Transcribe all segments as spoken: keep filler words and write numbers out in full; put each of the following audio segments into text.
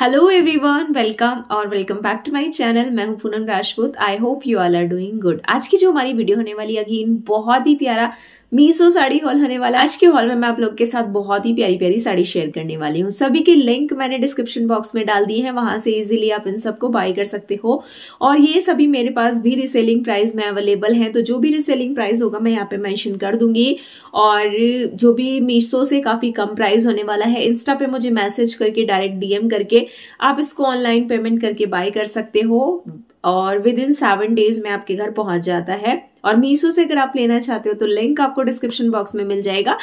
Hello everyone, welcome और welcome back to my channel. मैं हूं Poonam Rajput. I hope you all are doing good. आज की जो हमारी वीडियो होने वाली है, अगेन बहुत ही प्यारा मीशो साड़ी हॉल होने वाला। आज के हॉल में मैं आप लोग के साथ बहुत ही प्यारी प्यारी साड़ी शेयर करने वाली हूँ। सभी के लिंक मैंने डिस्क्रिप्शन बॉक्स में डाल दिए हैं, वहां से इजीली आप इन सबको बाय कर सकते हो। और ये सभी मेरे पास भी रिसेलिंग प्राइस में अवेलेबल हैं, तो जो भी रिसेलिंग प्राइस होगा मैं यहाँ पे मेंशन कर दूंगी। और जो भी मीशो से काफी कम प्राइस होने वाला है, इंस्टा पे मुझे मैसेज करके, डायरेक्ट डीएम करके आप इसको ऑनलाइन पेमेंट करके बाय कर सकते हो और विद इन सेवन डेज में आपके घर पहुंच जाता है। और मीशो से अगर आप लेना चाहते हो तो लिंक आपको डिस्क्रिप्शन बॉक्स में मिल जाएगा,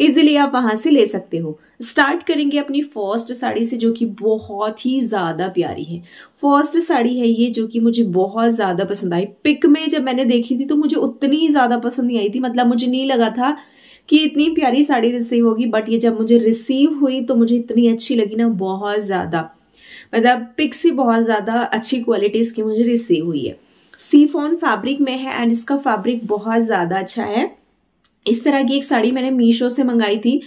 इजीली आप वहां से ले सकते हो। स्टार्ट करेंगे अपनी फर्स्ट साड़ी से, जो कि बहुत ही ज्यादा प्यारी है। फर्स्ट साड़ी है ये, जो कि मुझे बहुत ज्यादा पसंद आई। पिक में जब मैंने देखी थी तो मुझे उतनी ज्यादा पसंद नहीं आई थी, मतलब मुझे नहीं लगा था कि इतनी प्यारी साड़ी रिसीव होगी। बट ये जब मुझे रिसीव हुई तो मुझे इतनी अच्छी लगी ना, बहुत ज्यादा, मतलब पिक से बहुत ज्यादा अच्छी क्वालिटी इसकी मुझे रिसीव हुई है। सीफॉन फैब्रिक में है एंड इसका फैब्रिक बहुत ज्यादा अच्छा है। इस तरह की एक साड़ी मैंने मीशो से मंगाई थी,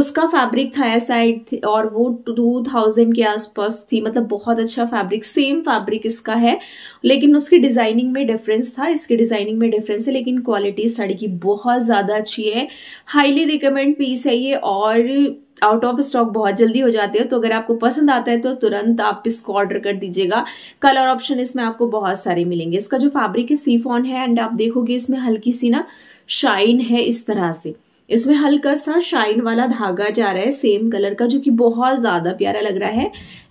उसका फैब्रिक था ऐसा और वो दो हज़ार के आसपास थी, मतलब बहुत अच्छा फैब्रिक। सेम फैब्रिक इसका है, लेकिन उसकी डिजाइनिंग में डिफरेंस था, इसकी डिजाइनिंग में डिफरेंस है, लेकिन क्वालिटी साड़ी की बहुत ज्यादा अच्छी है। हाईली रिकमेंड पीस है ये और आउट ऑफ स्टॉक बहुत जल्दी हो जाते हैं, तो अगर आपको पसंद आता है तो तुरंत आप इसको ऑर्डर कर दीजिएगा। कलर ऑप्शन इसमें आपको बहुत सारे मिलेंगे। इसका जो फैब्रिक है सीफॉन है एंड आप देखोगे इसमें हल्की सी ना शाइन है, इस तरह से इसमें हल्का सा शाइन वाला धागा जा रहा है सेम कलर का, जो कि बहुत ज्यादा प्यारा लग रहा है।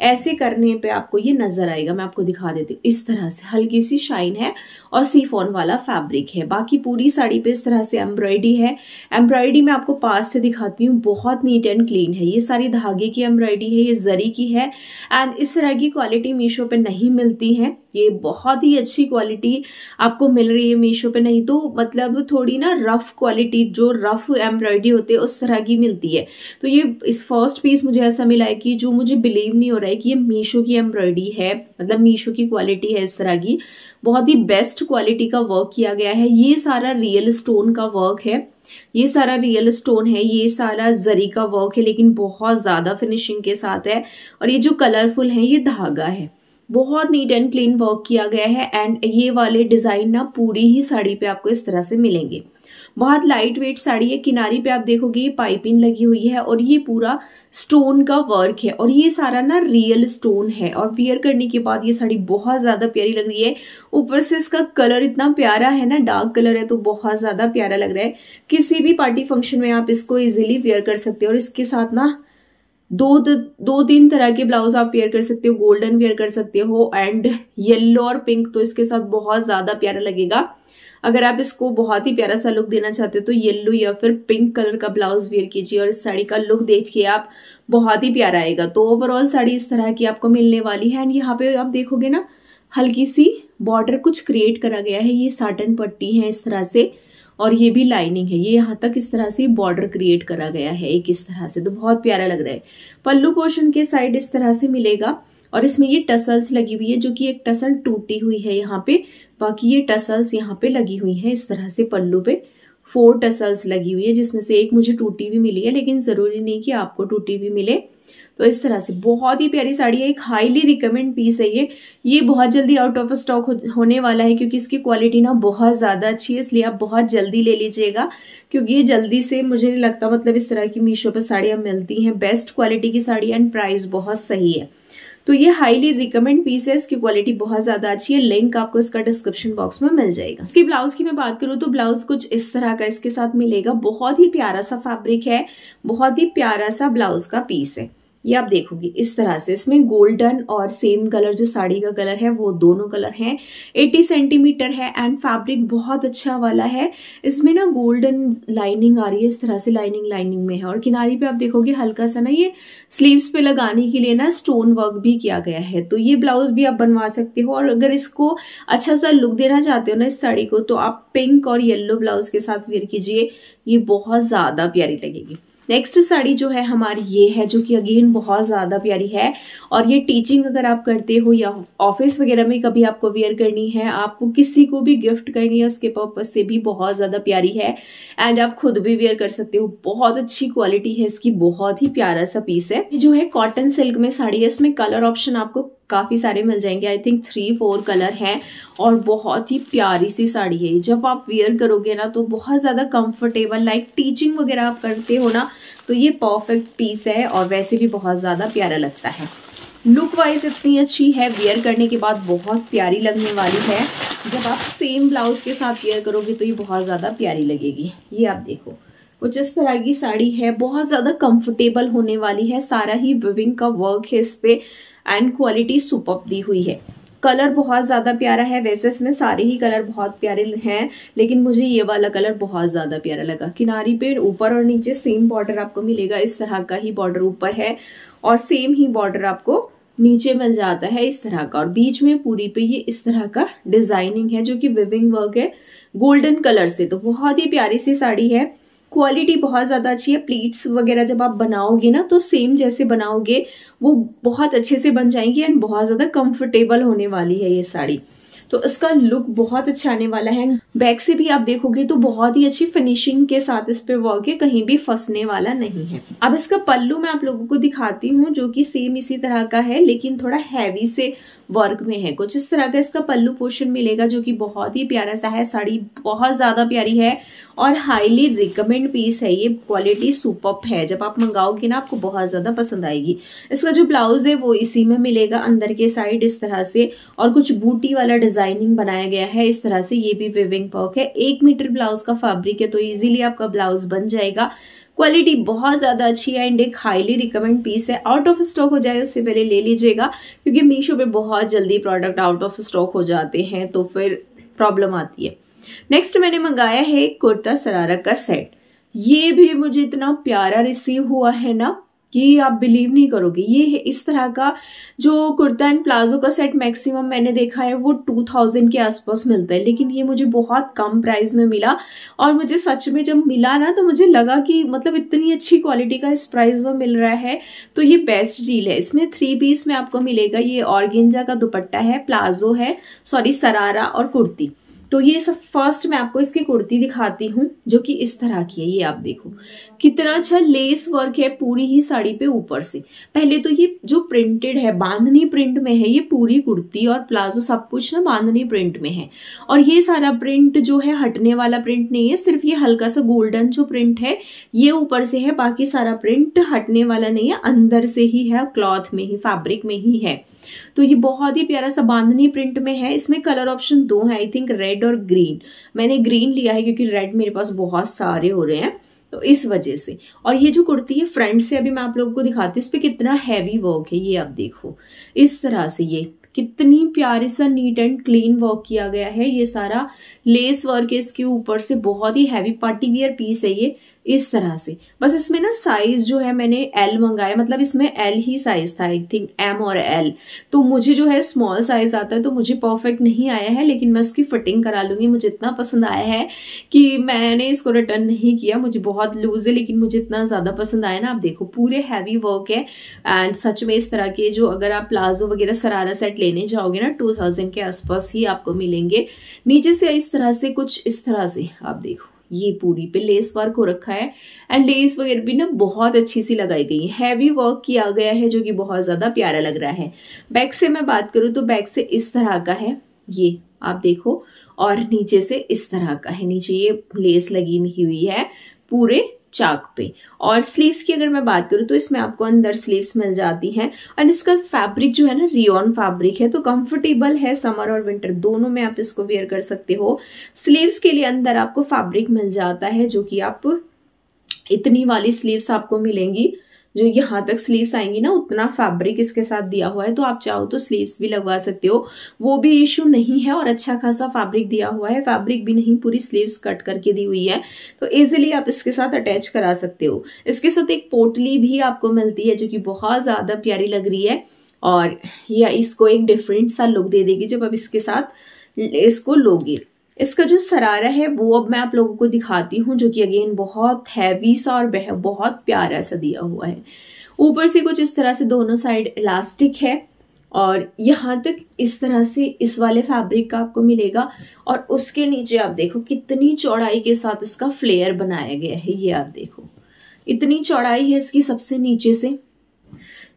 ऐसे करने पे आपको ये नजर आएगा, मैं आपको दिखा देती हूँ। इस तरह से हल्की सी शाइन है और सीफोन वाला फैब्रिक है। बाकी पूरी साड़ी पे इस तरह से एम्ब्रॉयडरी है। एम्ब्रॉयडरी मैं आपको पास से दिखाती हूँ, बहुत नीट एंड क्लीन है। ये सारी धागे की एम्ब्रॉयडरी है, ये जरी की है एंड इस तरह की क्वालिटी मीशो पे नहीं मिलती है। ये बहुत ही अच्छी क्वालिटी आपको मिल रही है मीशो पे, नहीं तो मतलब थोड़ी ना रफ क्वालिटी, जो रफ एम्ब्रॉयडरी होते है उस तरह की मिलती है। तो ये इस फर्स्ट पीस मुझे ऐसा मिला है कि जो मुझे बिलीव नहीं हो रहा है कि ये मीशो की एम्ब्रॉयडरी है, मतलब मीशो की क्वालिटी है। इस तरह की बहुत ही बेस्ट क्वालिटी का वर्क किया गया है। ये सारा रियल स्टोन का वर्क है, ये सारा रियल स्टोन है, ये सारा जरी का वर्क है, लेकिन बहुत ज्यादा फिनिशिंग के साथ है। और ये जो कलरफुल है ये धागा है, बहुत नीट एंड क्लीन वर्क किया गया है। एंड ये वाले डिजाइन ना पूरी ही साड़ी पे आपको इस तरह से मिलेंगे। बहुत लाइट वेट साड़ी है। किनारी पे आप देखोगे ये पाइपिंग लगी हुई है और ये पूरा स्टोन का वर्क है और ये सारा ना रियल स्टोन है। और वियर करने के बाद ये साड़ी बहुत ज्यादा प्यारी लग रही है। ऊपर से इसका कलर इतना प्यारा है ना, डार्क कलर है, तो बहुत ज्यादा प्यारा लग रहा है। किसी भी पार्टी फंक्शन में आप इसको इजिली वियर कर सकते हो। और इसके साथ ना दो दो तीन तरह के ब्लाउज आप वेयर कर सकते हो, गोल्डन वेयर कर सकते हो एंड येलो और पिंक, तो इसके साथ बहुत ज्यादा प्यारा लगेगा। अगर आप इसको बहुत ही प्यारा सा लुक देना चाहते हो तो येलो या फिर पिंक कलर का ब्लाउज वेयर कीजिए और इस साड़ी का लुक देखिए आप, बहुत ही प्यारा आएगा। तो ओवरऑल साड़ी इस तरह की आपको मिलने वाली है। एंड यहाँ पे आप देखोगे ना हल्की सी बॉर्डर कुछ क्रिएट करा गया है, ये साटन पट्टी है इस तरह से और ये भी लाइनिंग है। ये यहाँ तक इस तरह से बॉर्डर क्रिएट करा गया है एक इस तरह से, तो बहुत प्यारा लग रहा है। पल्लू पोर्शन के साइड इस तरह से मिलेगा और इसमें ये टसल्स लगी हुई है, जो कि एक टसल टूटी हुई है यहाँ पे, बाकी ये टसल्स यहाँ पे लगी हुई है। इस तरह से पल्लू पे फोर टसल्स लगी हुई है, जिसमें से एक मुझे टूटी हुई मिली है, लेकिन जरूरी नहीं कि आपको टूटी हुई मिले। तो इस तरह से बहुत ही प्यारी साड़ी है, एक हाईली रिकमेंड पीस है ये। ये बहुत जल्दी आउट ऑफ स्टॉक हो, होने वाला है, क्योंकि इसकी क्वालिटी ना बहुत ज़्यादा अच्छी है, इसलिए आप बहुत जल्दी ले लीजिएगा। क्योंकि ये जल्दी से मुझे नहीं लगता, मतलब इस तरह की मीशो पर साड़ियाँ मिलती हैं, बेस्ट क्वालिटी की साड़ी एंड प्राइस बहुत सही है। तो ये हाईली रिकमेंड पीस है, इसकी क्वालिटी बहुत ज्यादा अच्छी है। लिंक आपको इसका डिस्क्रिप्शन बॉक्स में मिल जाएगा। इसके ब्लाउज की मैं बात करूँ तो ब्लाउज कुछ इस तरह का इसके साथ मिलेगा। बहुत ही प्यारा सा फैब्रिक है, बहुत ही प्यारा सा ब्लाउज का पीस है। ये आप देखोगे इस तरह से, इसमें गोल्डन और सेम कलर जो साड़ी का कलर है वो दोनों कलर हैं। अस्सी सेंटीमीटर है एंड फैब्रिक बहुत अच्छा वाला है। इसमें ना गोल्डन लाइनिंग आ रही है, इस तरह से लाइनिंग लाइनिंग में है। और किनारे पे आप देखोगे हल्का सा ना ये स्लीव्स पे लगाने के लिए ना स्टोन वर्क भी किया गया है। तो ये ब्लाउज भी आप बनवा सकते हो। और अगर इसको अच्छा सा लुक देना चाहते हो ना इस साड़ी को, तो आप पिंक और येल्लो ब्लाउज के साथ वेयर कीजिए, ये बहुत ज्यादा प्यारी लगेगी। नेक्स्ट साड़ी जो है हमारी ये है, जो कि अगेन बहुत ज़्यादा प्यारी है और ये टीचिंग अगर आप करते हो या ऑफिस वगैरह में कभी आपको वेयर करनी है, आपको किसी को भी गिफ्ट करनी है, उसके पर्पज से भी बहुत ज़्यादा प्यारी है एंड आप खुद भी वेयर कर सकते हो। बहुत अच्छी क्वालिटी है इसकी, बहुत ही प्यारा सा पीस है। ये जो है कॉटन सिल्क में साड़ी है, इसमें कलर ऑप्शन आपको काफ़ी सारे मिल जाएंगे, I think three four colour हैं और बहुत ही प्यारी सी साड़ी है। जब आप वेयर करोगे ना तो बहुत ज़्यादा कंफर्टेबल, लाइक टीचिंग वगैरह आप करते हो ना तो ये परफेक्ट पीस है और वैसे भी बहुत ज़्यादा प्यारा लगता है। लुक वाइज इतनी अच्छी है, वेयर करने के बाद बहुत प्यारी लगने वाली है। जब आप सेम ब्लाउज़ के साथ वेयर करोगे तो ये बहुत ज़्यादा प्यारी लगेगी। ये आप देखो कुछ इस तरह की साड़ी है, बहुत ज़्यादा कंफर्टेबल होने वाली है। सारा ही विविंग का वर्क है इस पर एंड क्वालिटी सुपर्ब दी हुई है। कलर बहुत ज़्यादा प्यारा है, वैसे इसमें सारे ही कलर बहुत प्यारे हैं लेकिन मुझे ये वाला कलर बहुत ज़्यादा प्यारा लगा। किनारी पे ऊपर और नीचे सेम बॉर्डर आपको मिलेगा, इस तरह का ही बॉर्डर ऊपर है और सेम ही बॉर्डर आपको नीचे मिल जाता है इस तरह का, और बीच में पूरी पे ये इस तरह का डिजाइनिंग है जो कि विविंग वर्क है गोल्डन कलर से। तो बहुत ही प्यारी सी साड़ी है, क्वालिटी बहुत ज़्यादा अच्छी है। प्लीट्स वगैरह जब आप बनाओगे ना तो सेम जैसे बनाओगे वो बहुत अच्छे से बन जाएंगी एंड बहुत ज़्यादा कंफर्टेबल होने वाली है ये साड़ी, तो इसका लुक बहुत अच्छा आने वाला है। बैक से भी आप देखोगे तो बहुत ही अच्छी फिनिशिंग के साथ इस पे वर्क है, कहीं भी फंसने वाला नहीं है। अब इसका पल्लू मैं आप लोगों को दिखाती हूँ, जो कि सेम इसी तरह का है लेकिन थोड़ा हैवी से वर्क में है। कुछ इस तरह का इसका पल्लू पोर्शन मिलेगा जो कि बहुत ही प्यारा सा है। साड़ी बहुत ज़्यादा प्यारी है और हाईली रिकमेंड पीस है ये, क्वालिटी सुपर्ब है। जब आप मंगाओगे ना आपको बहुत ज़्यादा पसंद आएगी। इसका जो ब्लाउज है वो इसी में मिलेगा अंदर के साइड इस तरह से, और कुछ बूटी वाला डिजाइनिंग बनाया गया है इस तरह से। ये भी विविंग वर्क है, एक मीटर ब्लाउज का फैब्रिक है तो इजीली आपका ब्लाउज बन जाएगा। क्वालिटी बहुत ज़्यादा अच्छी है एंड एक हाईली रिकमेंड पीस है। आउट ऑफ स्टॉक हो जाए उससे पहले ले लीजिएगा, क्योंकि मीशो पे बहुत जल्दी प्रोडक्ट आउट ऑफ स्टॉक हो जाते हैं तो फिर प्रॉब्लम आती है। नेक्स्ट मैंने मंगाया है एक कुर्ता सरारा का सेट। ये भी मुझे इतना प्यारा रिसीव हुआ है ना कि आप बिलीव नहीं करोगे। ये है इस तरह का जो कुर्ता एंड प्लाजो का सेट, मैक्सिमम मैंने देखा है वो टू थाउजेंड के आसपास मिलता है, लेकिन ये मुझे बहुत कम प्राइस में मिला। और मुझे सच में जब मिला ना तो मुझे लगा कि मतलब इतनी अच्छी क्वालिटी का इस प्राइस में मिल रहा है तो ये बेस्ट डील है। इसमें थ्री पीस में आपको मिलेगा, ये ऑर्गेंजा का दुपट्टा है, प्लाजो है, सॉरी सरारा और कुर्ती। तो ये सब फर्स्ट मैं आपको इसकी कुर्ती दिखाती हूँ जो कि इस तरह की है। ये आप देखो कितना अच्छा लेस वर्क है पूरी ही साड़ी पे ऊपर से। पहले तो ये जो प्रिंटेड है बांधनी प्रिंट में है, ये पूरी कुर्ती और प्लाजो सब कुछ ना बांधनी प्रिंट में है। और ये सारा प्रिंट जो है हटने वाला प्रिंट नहीं है, सिर्फ ये हल्का सा गोल्डन जो प्रिंट है ये ऊपर से है, बाकी सारा प्रिंट हटने वाला नहीं है, अंदर से ही है, क्लॉथ में ही, फैब्रिक में ही है। तो ये बहुत ही प्यारा सा बांधनी प्रिंट में है। इसमें कलर ऑप्शन दो है, आई थिंक रेड और ग्रीन। मैंने ग्रीन लिया है क्योंकि रेड मेरे पास बहुत सारे हो रहे हैं तो इस वजह से। और ये जो कुर्ती है फ्रंट से अभी मैं आप लोगों को दिखाती हूँ, इस पर कितना हैवी वर्क है। ये आप देखो इस तरह से, ये कितनी प्यारी सा नीट एंड क्लीन वर्क किया गया है। ये सारा लेस वर्क है इसके ऊपर से, बहुत ही हैवी पार्टी वियर पीस है ये इस तरह से। बस इसमें ना साइज जो है मैंने एल मंगाया, मतलब इसमें एल ही साइज था, आई थिंक एम और एल। तो मुझे जो है स्मॉल साइज आता है तो मुझे परफेक्ट नहीं आया है, लेकिन मैं उसकी फिटिंग करा लूँगी। मुझे इतना पसंद आया है कि मैंने इसको रिटर्न नहीं किया, मुझे बहुत लूज है लेकिन मुझे इतना ज़्यादा पसंद आया ना। आप देखो पूरे हैवी वर्क है एंड सच में इस तरह के जो अगर आप प्लाजो वगैरह सरारा सेट लेने जाओगे ना टू थाउजेंड के आसपास ही आपको मिलेंगे। नीचे से इस तरह से कुछ इस तरह से आप देखो, ये पूरी पे लेस वर्क हो रखा है एंड लेस वगैरह भी ना बहुत अच्छी सी लगाई गई है, हैवी वर्क किया गया है जो कि बहुत ज़्यादा प्यारा लग रहा है। बैक से मैं बात करूँ तो बैक से इस तरह का है ये आप देखो, और नीचे से इस तरह का है, नीचे ये लेस लगी हुई है पूरे चाक पे। और स्लीव्स की अगर मैं बात करूँ तो इसमें आपको अंदर स्लीव्स मिल जाती हैं और इसका फैब्रिक जो है ना रियॉन फैब्रिक है, तो कंफर्टेबल है, समर और विंटर दोनों में आप इसको वेयर कर सकते हो। स्लीव्स के लिए अंदर आपको फैब्रिक मिल जाता है जो कि आप इतनी वाली स्लीव्स आपको मिलेंगी, जो यहाँ तक स्लीव्स आएंगी ना उतना फैब्रिक इसके साथ दिया हुआ है, तो आप चाहो तो स्लीव्स भी लगवा सकते हो, वो भी इशू नहीं है। और अच्छा खासा फैब्रिक दिया हुआ है, फैब्रिक भी नहीं पूरी स्लीव्स कट करके दी हुई है, तो इजीली आप इसके साथ अटैच करा सकते हो। इसके साथ एक पोटली भी आपको मिलती है जो कि बहुत ज़्यादा प्यारी लग रही है और यह इसको एक डिफरेंट सा लुक दे देगी जब आप इसके साथ इसको लोगे। इसका जो सरारा है वो अब मैं आप लोगों को दिखाती हूँ, जो कि अगेन बहुत हैवी सा और वह बहुत प्यारा सा दिया हुआ है। ऊपर से कुछ इस तरह से दोनों साइड इलास्टिक है और यहाँ तक इस तरह से इस वाले फैब्रिक का आपको मिलेगा। और उसके नीचे आप देखो कितनी चौड़ाई के साथ इसका फ्लेयर बनाया गया है, ये आप देखो इतनी चौड़ाई है इसकी सबसे नीचे से,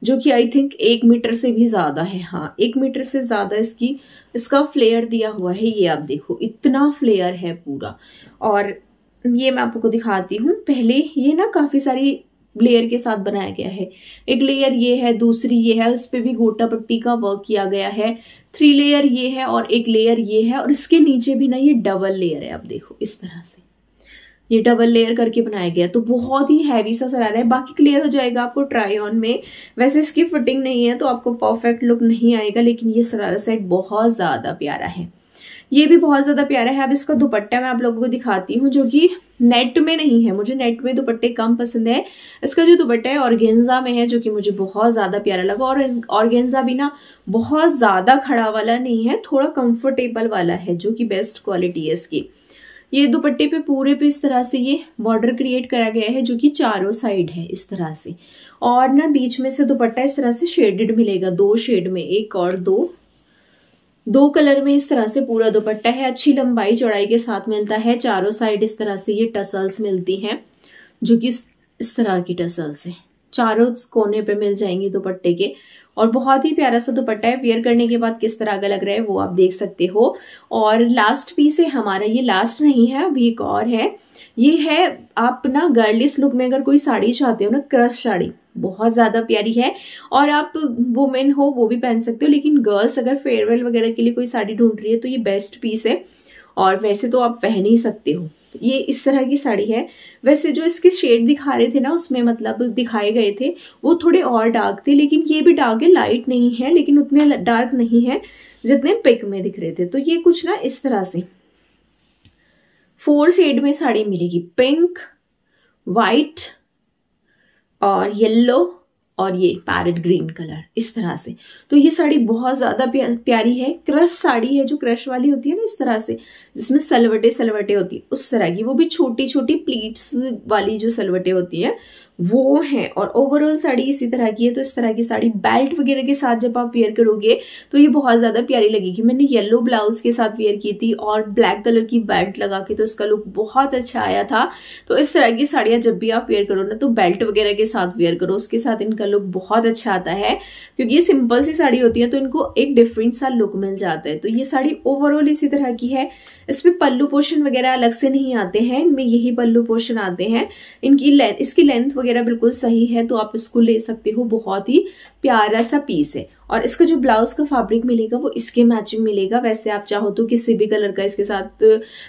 जो कि आई थिंक एक मीटर से भी ज्यादा है। हाँ, एक मीटर से ज्यादा इसकी इसका फ्लेयर दिया हुआ है, ये आप देखो इतना फ्लेयर है पूरा। और ये मैं आपको दिखाती हूँ, पहले ये ना काफी सारी लेयर के साथ बनाया गया है, एक लेयर ये है, दूसरी ये है, उस पर भी गोटा पट्टी का वर्क किया गया है, थ्री लेयर ये है और एक लेयर ये है। और इसके नीचे भी ना ये डबल लेयर है, आप देखो इस तरह से ये डबल लेयर करके बनाया गया। तो बहुत ही हैवी सा सरारा है, बाकी क्लियर हो जाएगा आपको ट्राई ऑन में। वैसे इसकी फिटिंग नहीं है तो आपको परफेक्ट लुक नहीं आएगा, लेकिन ये सरारा सेट बहुत ज्यादा प्यारा है, ये भी बहुत ज्यादा प्यारा है। अब इसका दुपट्टा मैं आप लोगों को दिखाती हूँ, जो कि नेट में नहीं है, मुझे नेट में दुपट्टे कम पसंद है। इसका जो दुपट्टा है ऑर्गेन्जा में है, जो कि मुझे बहुत ज्यादा प्यारा लगा। और ऑर्गेन्जा भी ना बहुत ज्यादा खड़ा वाला नहीं है, थोड़ा कंफर्टेबल वाला है, जो कि बेस्ट क्वालिटी है इसकी। ये दुपट्टे पे पूरे पे इस तरह से ये बॉर्डर क्रिएट करा गया है, जो कि चारों साइड है इस तरह से। और ना बीच में से दुपट्टा इस तरह से शेडेड मिलेगा, दो शेड में, एक और दो दो कलर में इस तरह से पूरा दुपट्टा है। अच्छी लंबाई चौड़ाई के साथ मिलता है, चारों साइड इस तरह से ये टसल्स मिलती हैं, जो कि इस तरह की टसल्स है, चारों कोने पे मिल जाएंगी दुपट्टे के। और बहुत ही प्यारा सा दुपट्टा है, वेयर करने के बाद किस तरह का लग रहा है वो आप देख सकते हो। और लास्ट पीस है हमारा, ये लास्ट नहीं है, अभी एक और है, ये है। आप ना गर्लिश लुक में अगर कोई साड़ी चाहते हो ना, क्रश साड़ी बहुत ज्यादा प्यारी है, और आप वुमेन हो वो भी पहन सकते हो, लेकिन गर्ल्स अगर फेयरवेल वगैरह के लिए कोई साड़ी ढूंढ रही है तो ये बेस्ट पीस है। और वैसे तो आप पहन ही सकते हो, ये इस तरह की साड़ी है। वैसे जो इसके शेड दिखा रहे थे ना, उसमें मतलब दिखाए गए थे वो थोड़े और डार्क थे, लेकिन ये भी डार्क है, लाइट नहीं है, लेकिन उतने डार्क नहीं है जितने पिक में दिख रहे थे। तो ये कुछ ना इस तरह से फोर शेड में साड़ी मिलेगी, पिंक, वाइट और येलो और ये पैरेट ग्रीन कलर, इस तरह से। तो ये साड़ी बहुत ज्यादा प्यारी है, क्रश साड़ी है, जो क्रश वाली होती है ना इस तरह से, जिसमें सलवटे सलवटे होती है उस तरह की, वो भी छोटी छोटी प्लीट्स वाली जो सलवटे होती है वो है। और ओवरऑल साड़ी इसी तरह की है। तो इस तरह की साड़ी बेल्ट वगैरह के साथ जब आप वेयर करोगे तो ये बहुत ज्यादा प्यारी लगेगी। मैंने येलो ब्लाउज के साथ वेयर की थी और ब्लैक कलर की बेल्ट लगा के, तो इसका लुक बहुत अच्छा आया था। तो इस तरह की साड़ियां जब भी आप वेयर करो ना, तो बेल्ट वगैरह के साथ वेयर करो, उसके साथ इनका लुक बहुत अच्छा आता है, क्योंकि ये सिंपल सी साड़ी होती है तो इनको एक डिफरेंट सा लुक मिल जाता है। तो ये साड़ी ओवरऑल इसी तरह की है। इसमें पल्लू पोर्शन वगैरह अलग से नहीं आते हैं, इनमें यही पल्लू पोर्शन आते हैं। इनकी लेंथ, इसकी लेंथ वगैरह बिल्कुल सही है, तो आप इसको ले सकते हो, बहुत ही प्यारा सा पीस है। और इसका जो ब्लाउज का फैब्रिक मिलेगा वो इसके मैचिंग मिलेगा। वैसे आप चाहो तो किसी भी कलर का इसके साथ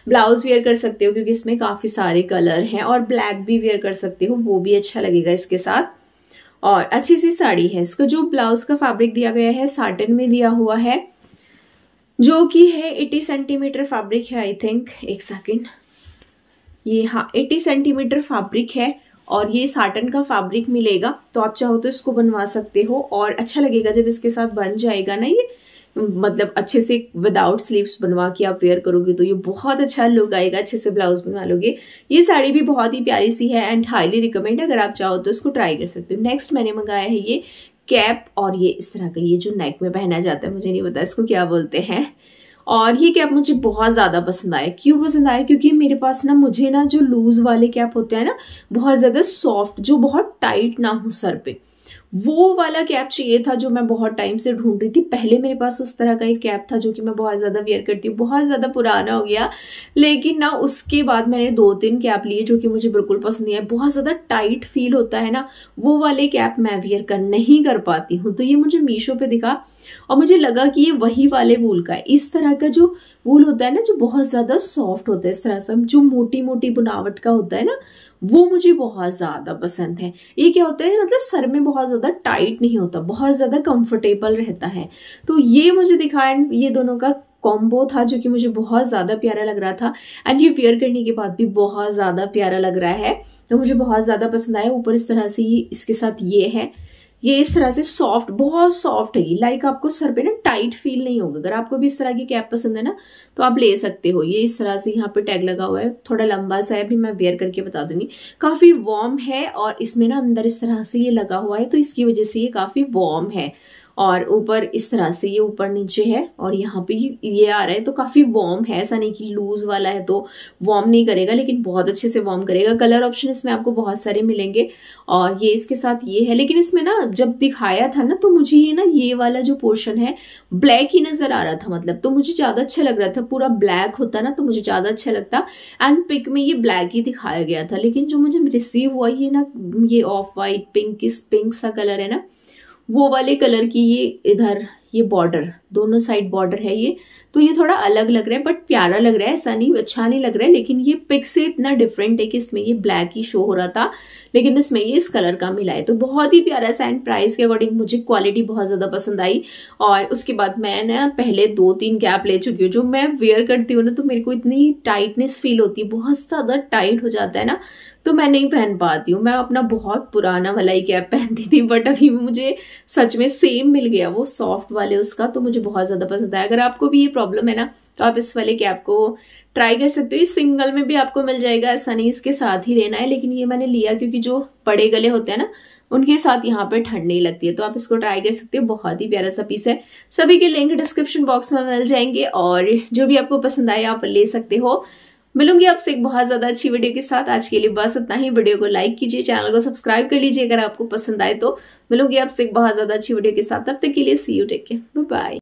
ब्लाउज वेयर कर सकते हो, क्योंकि इसमें काफी सारे कलर हैं, और ब्लैक भी वेयर कर सकते हो, वो भी अच्छा लगेगा इसके साथ। और अच्छी सी साड़ी है। इसका जो ब्लाउज का फैब्रिक दिया गया है साटन में दिया हुआ है, जो कि है अस्सी सेंटीमीटर फैब्रिक है, आई थिंक एक सेकेंड, ये हाँ अस्सी सेंटीमीटर फैब्रिक है। और ये साटन का फैब्रिक मिलेगा, तो आप चाहो तो इसको बनवा सकते हो, और अच्छा लगेगा जब इसके साथ बन जाएगा ना ये, मतलब अच्छे से विदाउट स्लीव्स बनवा के आप वेयर करोगे तो ये बहुत अच्छा लुक आएगा, अच्छे से ब्लाउज बनवा लोगे। ये साड़ी भी बहुत ही प्यारी सी है एंड हाईली रिकमेंड, अगर आप चाहो तो इसको ट्राई कर सकते हो। नेक्स्ट मैंने मंगाया है ये कैप, और ये इस तरह का, ये जो नेक में पहना जाता है, मुझे नहीं पता इसको क्या बोलते हैं। और ये कैप मुझे बहुत ज़्यादा पसंद आया। क्यों पसंद आया? क्योंकि मेरे पास ना, मुझे ना जो लूज वाले कैप होते हैं ना, बहुत ज़्यादा सॉफ्ट, जो बहुत टाइट ना हो सर पे, वो वाला कैप चाहिए था, जो मैं बहुत टाइम से ढूंढ रही थी। पहले मेरे पास उस तरह का एक कैप था, जो कि मैं बहुत ज़्यादा वेयर करती हूँ, बहुत ज़्यादा पुराना हो गया, लेकिन ना उसके बाद मैंने दो तीन कैप लिए जो कि मुझे बिल्कुल पसंद नहीं आए। बहुत ज़्यादा टाइट फील होता है ना, वो वाले कैप मैं वेयर कर नहीं कर पाती हूँ। तो ये मुझे मीशो पर दिखा और मुझे लगा कि ये वही वाले वूल का है। इस तरह का जो वूल होता है ना, जो बहुत ज़्यादा सॉफ्ट होता है, इस तरह से जो मोटी मोटी बुनावट का होता है ना, वो मुझे बहुत ज़्यादा पसंद है। ये क्या होता है, मतलब सर में बहुत ज़्यादा टाइट नहीं होता, बहुत ज़्यादा कंफर्टेबल रहता है। तो ये मुझे दिखा, एंड ये दोनों का कॉम्बो था, जो कि मुझे बहुत ज़्यादा प्यारा लग रहा था, एंड ये वेयर करने के बाद भी बहुत ज़्यादा प्यारा लग रहा है, तो मुझे बहुत ज़्यादा पसंद आया। ऊपर इस तरह से ये, इसके साथ ये है, ये इस तरह से सॉफ्ट, बहुत सॉफ्ट है ये, लाइक आपको सर पे ना टाइट फील नहीं होगा। अगर आपको भी इस तरह की कैप पसंद है ना तो आप ले सकते हो। ये इस तरह से यहाँ पे टैग लगा हुआ है, थोड़ा लंबा सा है, भी मैं वेयर करके बता दूंगी। काफी वार्म है और इसमें ना अंदर इस तरह से ये लगा हुआ है तो इसकी वजह से ये काफी वार्म है। और ऊपर इस तरह से ये ऊपर नीचे है और यहाँ पे ये आ रहा है तो काफी वार्म है। ऐसा नहीं कि लूज वाला है तो वार्म नहीं करेगा, लेकिन बहुत अच्छे से वार्म करेगा। कलर ऑप्शन इसमें आपको बहुत सारे मिलेंगे और ये इसके साथ ये है। लेकिन इसमें ना जब दिखाया था ना तो मुझे ये ना ये वाला जो पोर्शन है ब्लैक ही नजर आ रहा था, मतलब तो मुझे ज्यादा अच्छा लग रहा था। पूरा ब्लैक होता ना तो मुझे ज्यादा अच्छा लगता, एंड पिक में ये ब्लैक ही दिखाया गया था। लेकिन जो मुझे रिसीव हुआ ये ना ये ऑफ वाइट पिंक इस पिंक सा कलर है ना वो वाले कलर की ये इधर ये बॉर्डर, दोनों साइड बॉर्डर है ये, तो ये थोड़ा अलग लग रहा है बट प्यारा लग रहा है। ऐसा नहीं अच्छा नहीं लग रहा है, लेकिन ये पिक से इतना डिफरेंट है कि इसमें ये ब्लैक ही शो हो रहा था लेकिन इसमें ये इस कलर का मिला है तो बहुत ही प्यारा सा। एंड प्राइस के अकॉर्डिंग मुझे क्वालिटी बहुत ज़्यादा पसंद आई। और उसके बाद मैं ना पहले दो तीन कैप ले चुकी हूँ जो मैं वेयर करती हूँ ना तो मेरे को इतनी टाइटनेस फील होती है, बहुत ज़्यादा टाइट हो जाता है ना तो मैं नहीं पहन पाती हूँ। मैं अपना बहुत पुराना वाला ही कैप पहनती थी बट अभी मुझे सच में सेम मिल गया वो सॉफ्ट वाले उसका, तो मुझे बहुत ज़्यादा पसंद आया। अगर आपको भी ये प्रॉब्लम है ना तो आप इस वाले कैप को ट्राई कर सकते हो। ये सिंगल में भी आपको मिल जाएगा, ऐसा नहीं इसके साथ ही लेना है, लेकिन ये मैंने लिया क्योंकि जो बड़े गले होते हैं ना उनके साथ यहाँ पे ठंड नहीं लगती है, तो आप इसको ट्राई कर सकते हो। बहुत ही प्यारा सा पीस है। सभी के लिंक डिस्क्रिप्शन बॉक्स में मिल जाएंगे और जो भी आपको पसंद आए आप ले सकते हो। मिलूंगी आपसे एक बहुत ज़्यादा अच्छी वीडियो के साथ। आज के लिए बस इतना ही। वीडियो को लाइक कीजिए, चैनल को सब्सक्राइब कर लीजिए अगर आपको पसंद आए तो। मिलूंगी आपसे एक बहुत ज़्यादा अच्छी वीडियो के साथ। तब तक के लिए see you, take care, bye bye.